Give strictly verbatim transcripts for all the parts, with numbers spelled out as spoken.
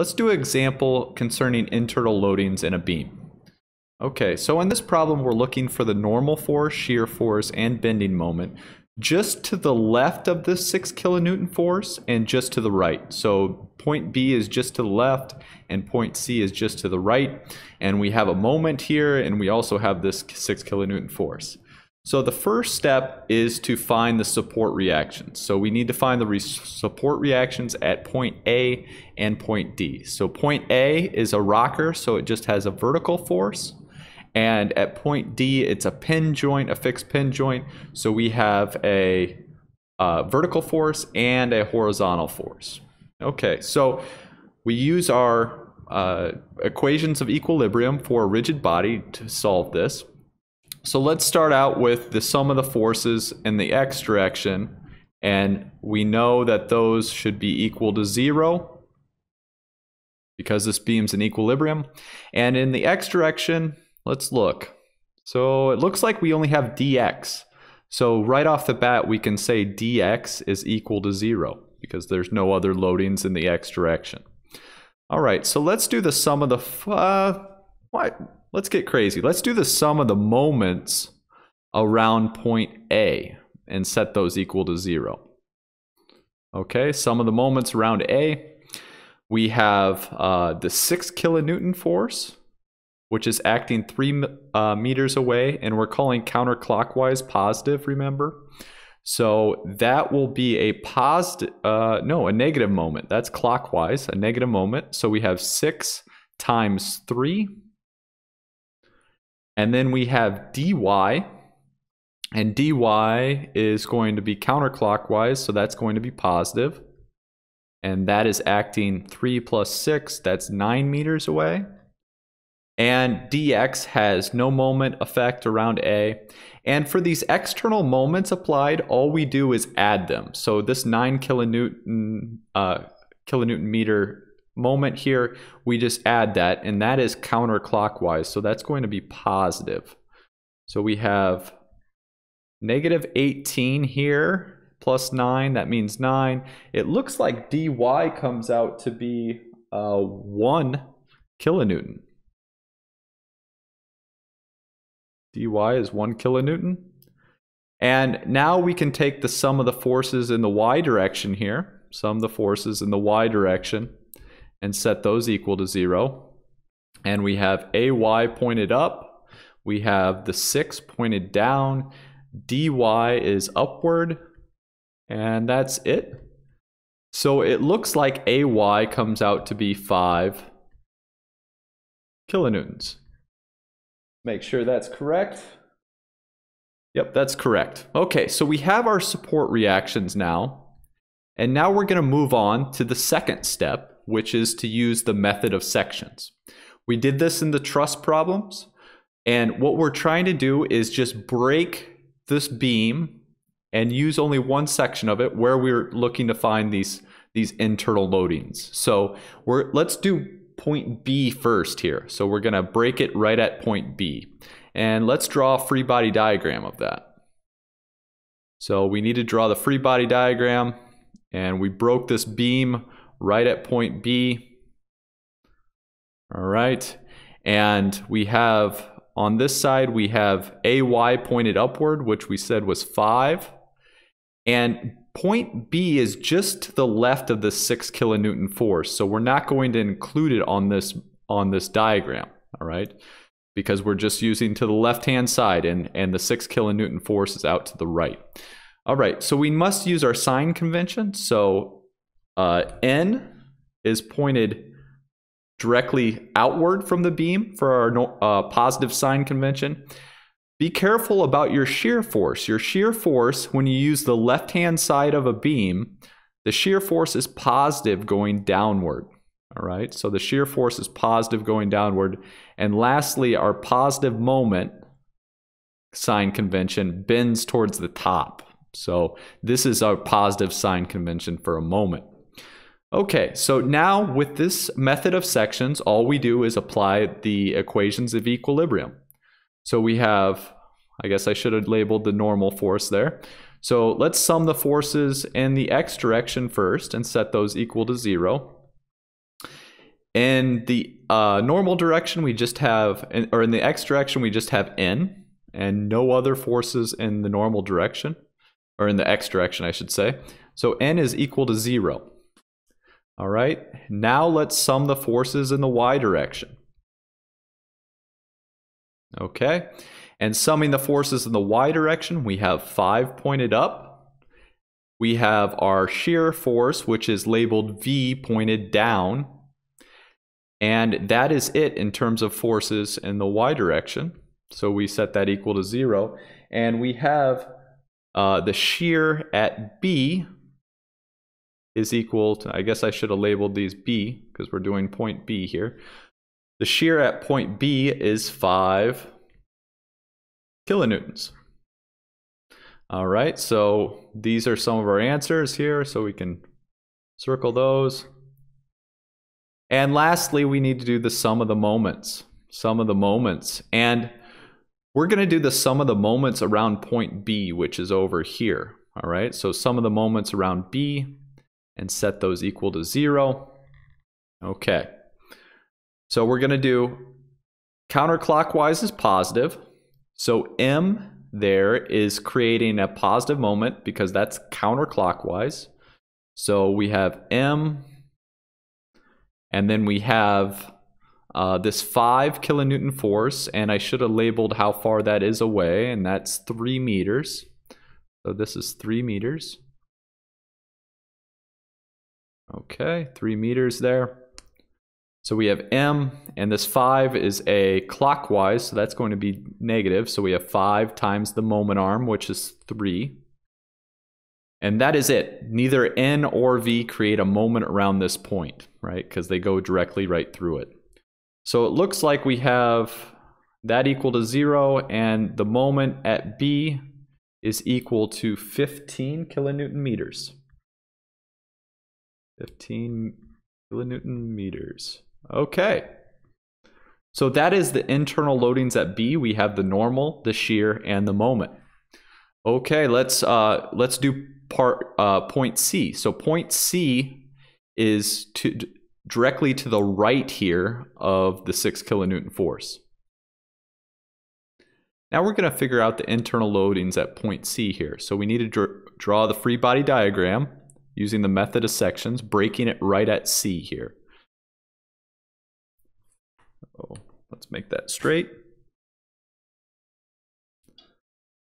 Let's do an example concerning internal loadings in a beam. Okay, so in this problem, we're looking for the normal force, shear force, and bending moment just to the left of this six kilonewton force and just to the right. So point B is just to the left and point C is just to the right. And we have a moment here and we also have this six kilonewton force. So the first step is to find the support reactions. So we need to find the re support reactions at point A and point D. So point A is a rocker, so it just has a vertical force. And at point D, it's a pin joint, a fixed pin joint. So we have a uh, vertical force and a horizontal force. Okay, so we use our uh, equations of equilibrium for a rigid body to solve this. So let's start out with the sum of the forces in the x direction, and we know that those should be equal to zero because this beam's in equilibrium. And in the x direction, let's look. So it looks like we only have dx. So right off the bat, we can say dx is equal to zero because there's no other loadings in the x direction. All right, so let's do the sum of the... Uh, what? Let's get crazy. Let's do the sum of the moments around point A and set those equal to zero. Okay, sum of the moments around A. We have uh, the six kilonewton force, which is acting three uh, meters away, and we're calling counterclockwise positive, remember? So that will be a positive, uh, no, a negative moment. That's clockwise, a negative moment. So we have six times three. And then we have dy, and dy is going to be counterclockwise, so that's going to be positive. And that is acting three plus six, that's nine meters away. And dx has no moment effect around A. And for these external moments applied, all we do is add them. So this nine kilonewton, uh, kilonewton meter moment here, we just add that, and that is counterclockwise, so that's going to be positive. So we have negative eighteen here plus nine, that means nine. It looks like dy comes out to be uh, one kilonewton. Dy is one kilonewton. And now we can take the sum of the forces in the y direction here, sum of the forces in the y direction, and set those equal to zero. And we have A Y pointed up, we have the six pointed down, dy is upward, and that's it. So it looks like A Y comes out to be five kilonewtons. Make sure that's correct. Yep, that's correct. Okay, so we have our support reactions now. And now we're gonna move on to the second step, which is to use the method of sections. We did this in the truss problems, and what we're trying to do is just break this beam and use only one section of it where we're looking to find these, these internal loadings. So we're, let's do point B first here. So we're gonna break it right at point B. And let's draw a free body diagram of that. So we need to draw the free body diagram, and we broke this beam right at point B. All right, and we have on this side we have A Y pointed upward, which we said was five, and point B is just to the left of the six kilonewton force, so we're not going to include it on this on this diagram, all right, because we're just using to the left hand side, and and the six kilonewton force is out to the right. All right, so we must use our sign convention. So Uh, N is pointed directly outward from the beam for our no, uh, positive sign convention. Be careful about your shear force. Your shear force, when you use the left-hand side of a beam, the shear force is positive going downward. All right, so the shear force is positive going downward. And lastly, our positive moment sign convention bends towards the top. So this is our positive sign convention for a moment. Okay, so now with this method of sections, all we do is apply the equations of equilibrium. So we have, I guess I should have labeled the normal force there. So let's sum the forces in the x direction first and set those equal to zero. In the uh, normal direction, we just have, or in the x direction, we just have N, and no other forces in the normal direction, or in the x direction, I should say. So N is equal to zero. All right, now let's sum the forces in the y direction. Okay, and summing the forces in the y direction, we have five pointed up. We have our shear force, which is labeled V, pointed down. And that is it in terms of forces in the y direction. So we set that equal to zero. And we have uh, the shear at B is equal to, I guess I should have labeled these B because we're doing point B here. The shear at point B is five kilonewtons. All right, so these are some of our answers here, so we can circle those. And lastly, we need to do the sum of the moments. Sum of the moments. And we're going to do the sum of the moments around point B, which is over here. All right, so sum of the moments around B, and set those equal to zero. Okay. So we're going to do counterclockwise is positive. So M there is creating a positive moment because that's counterclockwise. So we have M. And then we have uh, this five kilonewton force, and I should have labeled how far that is away, and that's three meters. So this is three meters. Okay, three meters there. So we have M, and this five is a clockwise, so that's going to be negative. So we have five times the moment arm, which is three. And that is it. Neither N or V create a moment around this point, right? Because they go directly right through it. So it looks like we have that equal to zero, and the moment at B is equal to fifteen kilonewton meters. fifteen kilonewton meters. Okay. So that is the internal loadings at B. We have the normal, the shear, and the moment. Okay, let's uh, let's do part uh, point C. So point C is to, directly to the right here of the six kilonewton force. Now we're going to figure out the internal loadings at point C here. So we need to dr draw the free body diagram using the method of sections, breaking it right at C here. Oh, let's make that straight.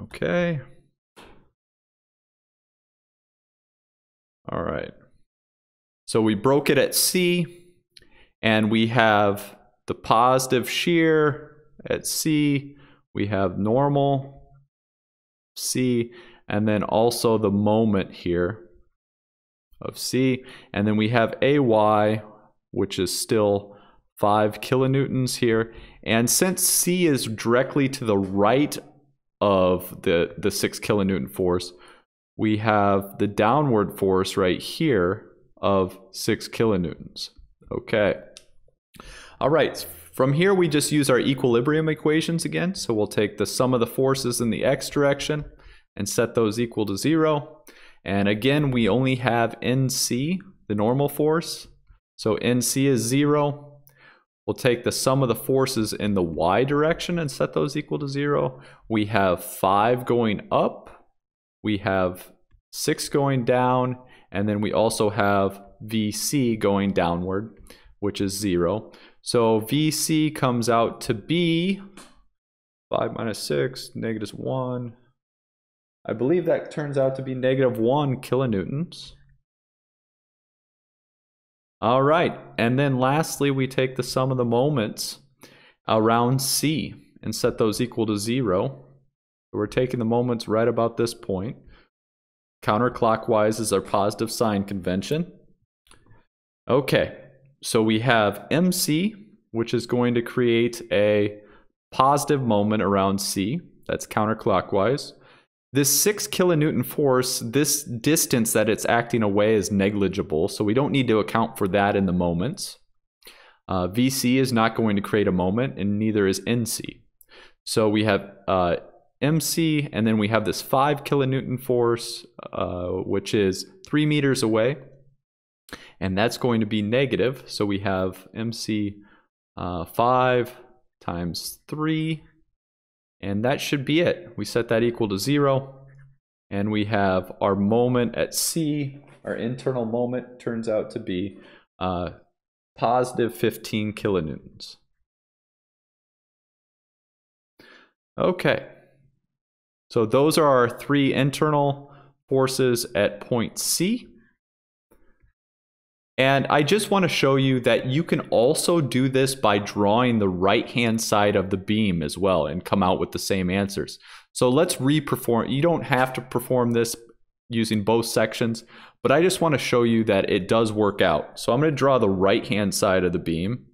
Okay. All right. So we broke it at C, and we have the positive shear at C, we have normal C, and then also the moment here of C, and then we have A Y, which is still five kilonewtons here, and since C is directly to the right of the, the six kilonewton force, we have the downward force right here of six kilonewtons. Okay. All right, from here we just use our equilibrium equations again. So we'll take the sum of the forces in the x direction and set those equal to zero. And again, we only have N C, the normal force. So N C is zero. We'll take the sum of the forces in the y direction and set those equal to zero. We have five going up, we have six going down, and then we also have V C going downward, which is zero. So V C comes out to be five minus six, negative one. I believe that turns out to be negative one kilonewtons. All right, and then lastly, we take the sum of the moments around C and set those equal to zero. We're taking the moments right about this point. Counterclockwise is our positive sign convention. Okay, so we have M C, which is going to create a positive moment around C. That's counterclockwise. This six kilonewton force, this distance that it's acting away is negligible, so we don't need to account for that in the moments. Uh, V C is not going to create a moment, and neither is N C. So we have uh, M C, and then we have this five kilonewton force, uh, which is three meters away. and that's going to be negative. So we have M C uh, five times three, and that should be it. We set that equal to zero, and we have our moment at C, our internal moment turns out to be uh, positive fifteen kilonewtons. Okay, so those are our three internal forces at point C. And I just want to show you that you can also do this by drawing the right-hand side of the beam as well and come out with the same answers. So let's re-perform. You don't have to perform this using both sections, but I just want to show you that it does work out. So I'm going to draw the right-hand side of the beam.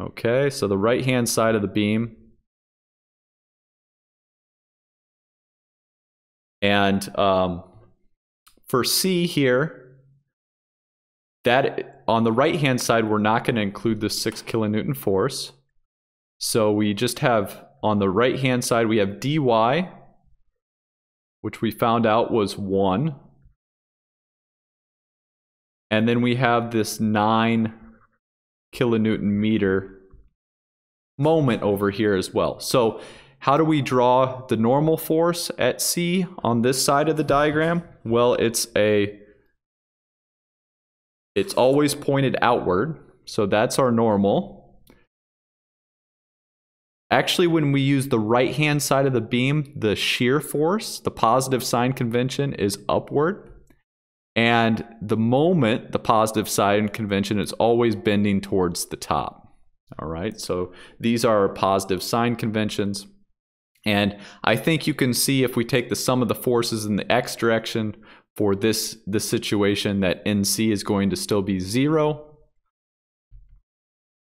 Okay, so the right-hand side of the beam. And um, for C here, that on the right-hand side, we're not going to include the six kilonewton force. So we just have on the right-hand side, we have dy, which we found out was one. And then we have this nine kilonewton meter moment over here as well. So how do we draw the normal force at C on this side of the diagram? Well, it's a it's always pointed outward, so that's our normal. Actually, when we use the right-hand side of the beam, the shear force, the positive sign convention is upward, and the moment, the positive sign convention is always bending towards the top. All right, so these are positive sign conventions. And I think you can see if we take the sum of the forces in the x direction for this, this situation that N C is going to still be zero.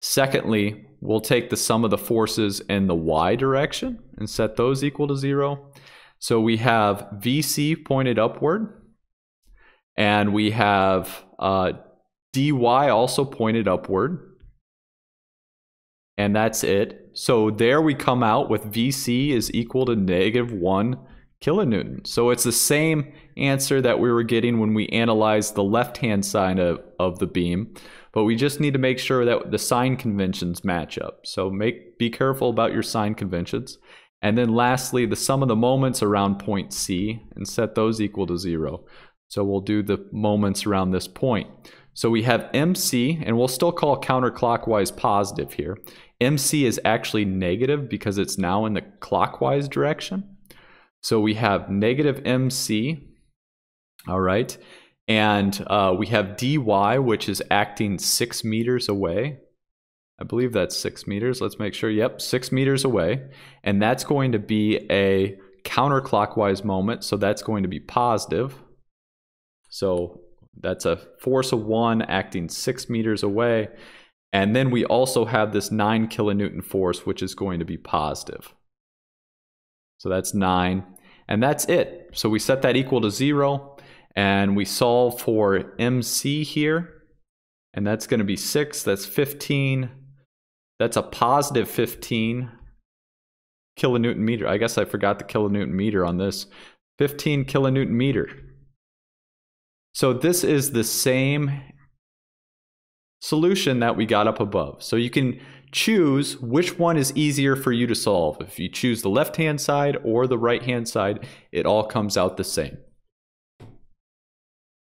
Secondly, we'll take the sum of the forces in the y direction and set those equal to zero. So we have V C pointed upward, and we have uh, dy also pointed upward, and that's it. So there we come out with V C is equal to negative one kilonewton. So it's the same answer that we were getting when we analyzed the left-hand side of, of the beam, but we just need to make sure that the sign conventions match up. So make be careful about your sign conventions. And then lastly, the sum of the moments around point C, and set those equal to zero. So we'll do the moments around this point. So we have M C, and we'll still call counterclockwise positive here. M C is actually negative because it's now in the clockwise direction. So we have negative M C, all right? And uh, we have dy, which is acting six meters away. I believe that's six meters. Let's make sure. Yep, six meters away. And that's going to be a counterclockwise moment, so that's going to be positive. So that's a force of one acting six meters away. And then we also have this nine kilonewton force, which is going to be positive. So that's nine, and that's it. So we set that equal to zero, and we solve for M C here, and that's going to be six, that's fifteen. That's a positive fifteen kilonewton meter. I guess I forgot the kilonewton meter on this. fifteen kilonewton meter. So this is the same solution that we got up above. So you can choose which one is easier for you to solve. If you choose the left-hand side or the right-hand side, it all comes out the same.